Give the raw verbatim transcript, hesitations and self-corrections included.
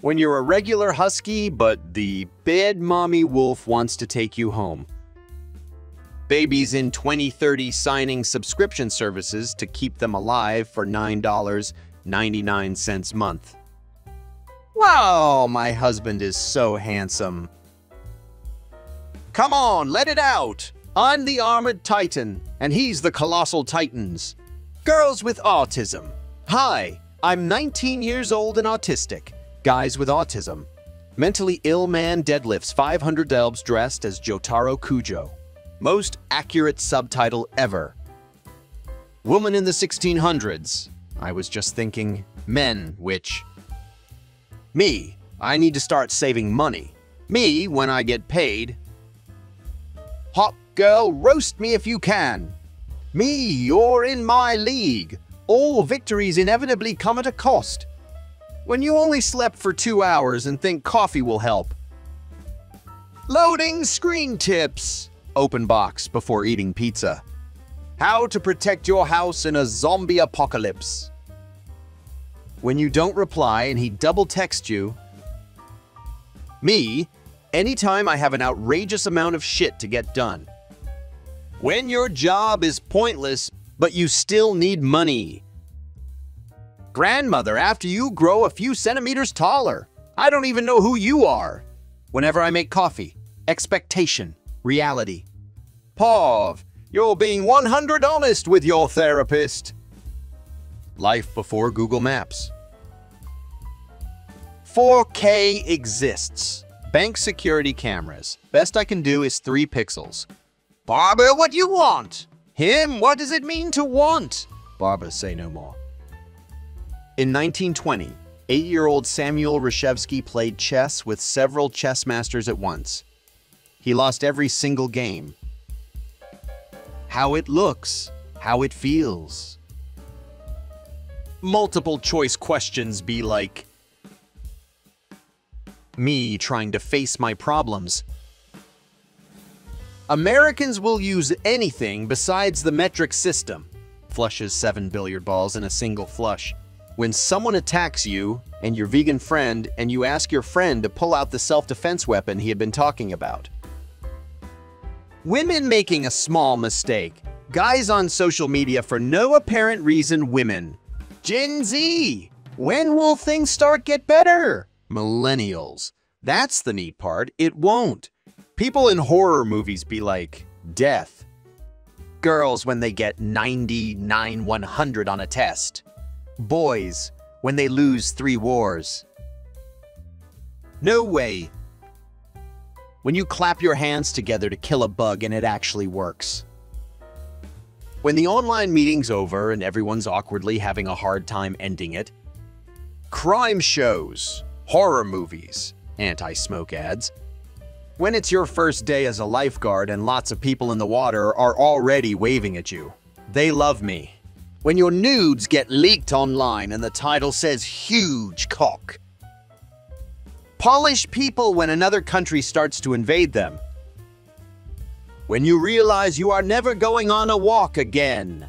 When you're a regular husky, but the bad mommy wolf wants to take you home. Babies in twenty thirty signing subscription services to keep them alive for nine ninety-nine a month. Wow, my husband is so handsome. Come on, let it out. I'm the Armored Titan, and he's the Colossal Titans. Girls with autism. Hi, I'm nineteen years old and autistic. Guys with autism. Mentally ill man deadlifts five hundred elbs dressed as Jotaro Cujo. Most accurate subtitle ever. Woman in the sixteen hundreds. I was just thinking, men, which... Me, I need to start saving money. Me, when I get paid. Hot girl, roast me if you can. Me, you're in my league. All victories inevitably come at a cost. When you only slept for two hours and think coffee will help. Loading screen tips. Open box before eating pizza. How to protect your house in a zombie apocalypse. When you don't reply and he double texts you. Me, anytime I have an outrageous amount of shit to get done. When your job is pointless, but you still need money. Grandmother after you grow a few centimeters taller. I don't even know who you are. Whenever I make coffee, expectation, reality. Pav, you're being one hundred percent honest with your therapist. Life before Google Maps. four K exists. Bank security cameras. Best I can do is three pixels. Barbara, what do you want? Him, what does it mean to want? Barbara, say no more. In nineteen twenty, eight-year-old Samuel Reshevsky played chess with several chess masters at once. He lost every single game. How it looks, how it feels. Multiple choice questions be like me trying to face my problems. Americans will use anything besides the metric system. Flushes seven billiard balls in a single flush. When someone attacks you and your vegan friend and you ask your friend to pull out the self-defense weapon he had been talking about. Women making a small mistake. Guys on social media for no apparent reason women. Gen Z, when will things start get better? Millennials, that's the neat part, it won't. People in horror movies be like, death. Girls when they get ninety-nine one hundred on a test. Boys, when they lose three wars. No way. When you clap your hands together to kill a bug and it actually works. When the online meeting's over and everyone's awkwardly having a hard time ending it. Crime shows, horror movies, anti-smoke ads. When it's your first day as a lifeguard and lots of people in the water are already waving at you. They love me. When your nudes get leaked online and the title says huge cock. Polish people when another country starts to invade them. When you realize you are never going on a walk again.